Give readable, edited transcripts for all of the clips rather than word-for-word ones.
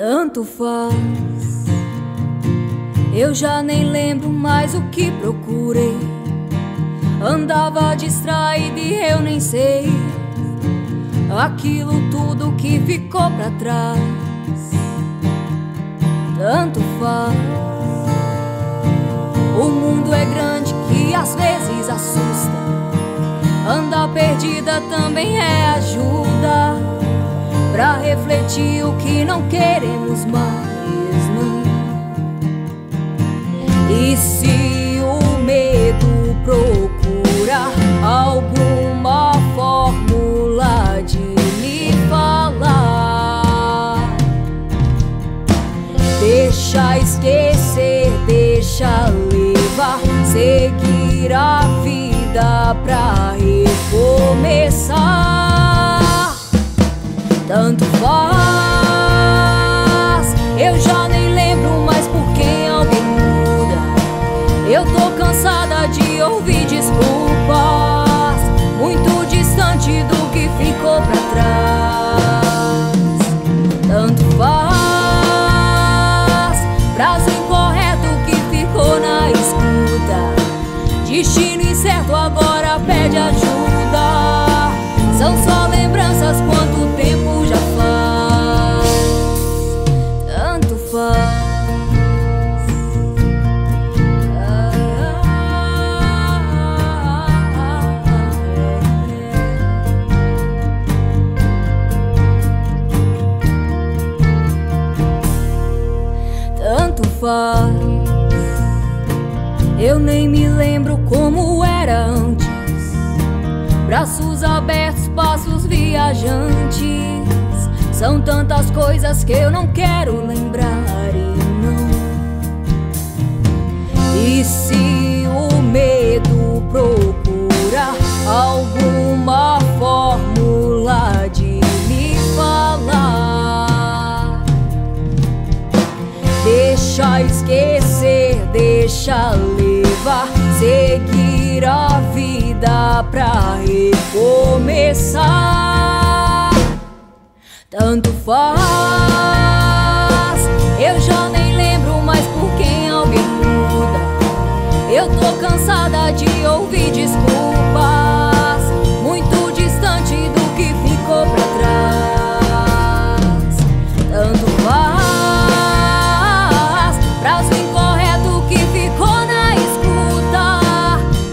tanto faz. Eu já nem lembro mais o que procurei. Andava distraída e eu nem sei aquilo tudo que ficou pra trás. Tanto faz. O mundo é grande que às vezes assusta. Andar perdida também é ajuda pra refletir o que não queremos mais, não. E se o medo procurar alguma fórmula de me falar, deixa esquecer, deixa levar, seguir a vida pra recomeçar. Tanto faz. Eu já nem lembro mais por quem alguém muda. Eu tô cansada de ouvir desculpas, muito distante do que ficou pra trás. Tanto faz. Prazo incorreto que ficou na escuta, destino incerto agora pede ajuda. São só lembranças, quanto tempo já faz. Tanto faz. Tanto faz. Eu nem me lembro como era antes. Braços abertos, passos viajantes. São tantas coisas que eu não quero lembrar e não. E se o medo procurar alguma fórmula de me falar, deixa esquecer, deixa levar, seguir a vida pra recomeçar. Tanto faz. Eu já nem lembro mais por quem alguém muda. Eu tô cansada de ouvir desculpas, muito distante do que ficou pra trás. Tanto faz. Prazo incorreto que ficou na escuta,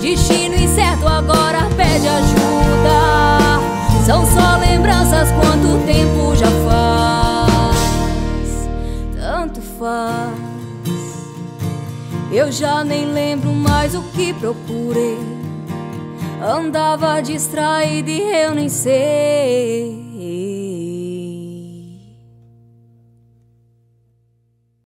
destino incerto agora pede ajuda. São só lembranças, quanto tempo já faz. Tanto faz. Eu já nem lembro mais o que procurei. Andava distraída e eu nem sei